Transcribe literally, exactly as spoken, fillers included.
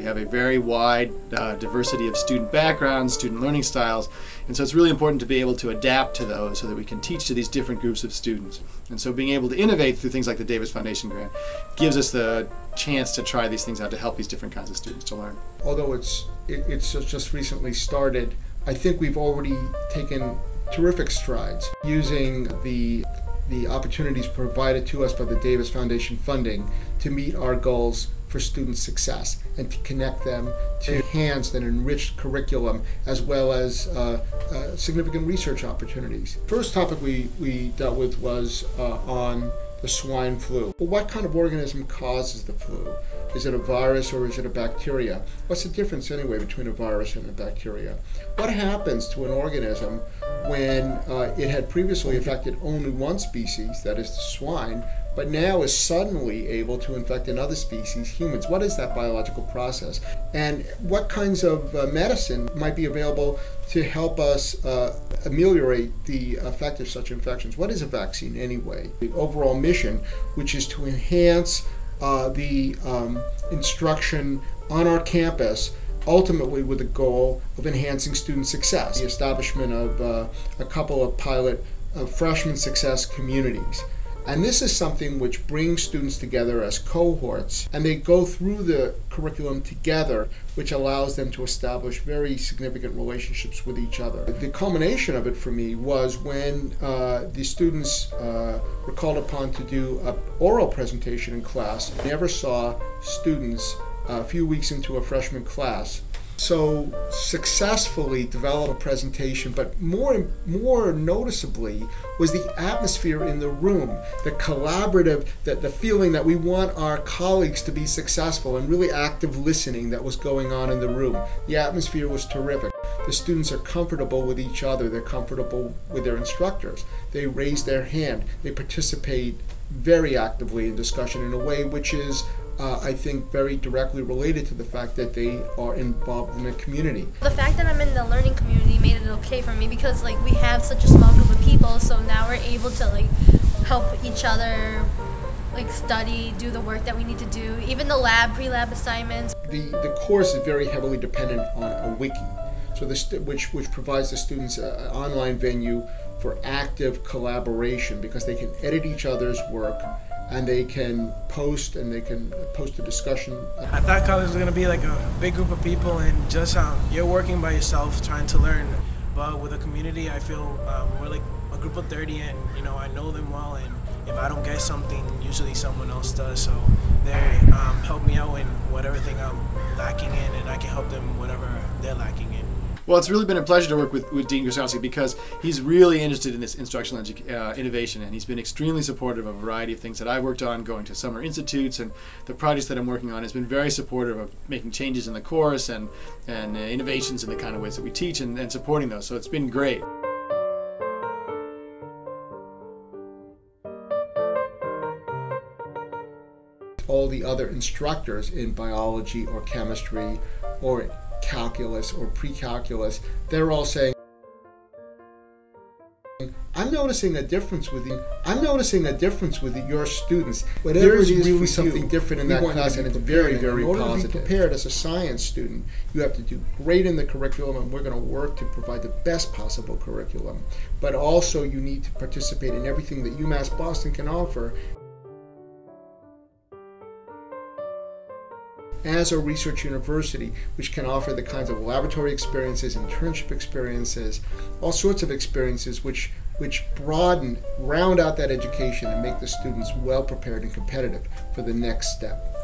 We have a very wide uh, diversity of student backgrounds, student learning styles, and so it's really important to be able to adapt to those so that we can teach to these different groups of students. And so being able to innovate through things like the Davis Foundation grant gives us the chance to try these things out to help these different kinds of students to learn. Although it's, it, it's just recently started, I think we've already taken terrific strides using the the opportunities provided to us by the Davis Foundation funding to meet our goals for student success and to connect them to enhanced and enriched curriculum as well as uh, uh, significant research opportunities. First topic we, we dealt with was uh, on the swine flu. Well, what kind of organism causes the flu? Is it a virus or is it a bacteria? What's the difference anyway between a virus and a bacteria? What happens to an organism when uh, it had previously affected only one species, that is the swine, but now is suddenly able to infect another species, humans? What is that biological process? And what kinds of uh, medicine might be available to help us uh, ameliorate the effect of such infections? What is a vaccine anyway? The overall mission, which is to enhance Uh, the um, instruction on our campus, ultimately with the goal of enhancing student success. The establishment of uh, a couple of pilot uh, freshman success communities. And this is something which brings students together as cohorts, and they go through the curriculum together, which allows them to establish very significant relationships with each other. The culmination of it for me was when uh, the students uh, were called upon to do an oral presentation in class. I never saw students a few weeks into a freshman class so successfully develop a presentation, but more more noticeably was the atmosphere in the room, the collaborative, the, the feeling that we want our colleagues to be successful, and really active listening that was going on in the room. The atmosphere was terrific. The students are comfortable with each other. They're comfortable with their instructors. They raise their hand. They participate very actively in discussion in a way which is Uh, I think very directly related to the fact that they are involved in a community. The fact that I'm in the learning community made it okay for me because, like, we have such a small group of people, so now we're able to, like, help each other, like, study, do the work that we need to do, even the lab, pre-lab assignments. The, the course is very heavily dependent on a wiki, so this, which, which provides the students an online venue for active collaboration because they can edit each other's work, and they can post, and they can post a discussion. I thought college was going to be like a big group of people and just um, you're working by yourself trying to learn. But with a community, I feel um, we're like a group of thirty, and you know, I know them well, and if I don't get something, usually someone else does. So they um, help me out in whatever thing I'm lacking in, and I can help them whatever they're lacking in. Well, it's really been a pleasure to work with, with Dean Grosovsky because he's really interested in this instructional uh, innovation, and he's been extremely supportive of a variety of things that I worked on, going to summer institutes, and the projects that I'm working on has been very supportive of making changes in the course and, and uh, innovations in the kind of ways that we teach and, and supporting those. So it's been great. All the other instructors in biology or chemistry or calculus or pre-calculus, they're all saying, I'm noticing a difference with the, I'm noticing a difference with the, your students. Whatever there is, is really something you, different in that class, and it's very, very positive. In order to be prepared as a science student, you have to do great in the curriculum, and we're going to work to provide the best possible curriculum. But also, you need to participate in everything that UMass Boston can offer as a research university, which can offer the kinds of laboratory experiences, internship experiences, all sorts of experiences which which broaden, round out that education and make the students well prepared and competitive for the next step.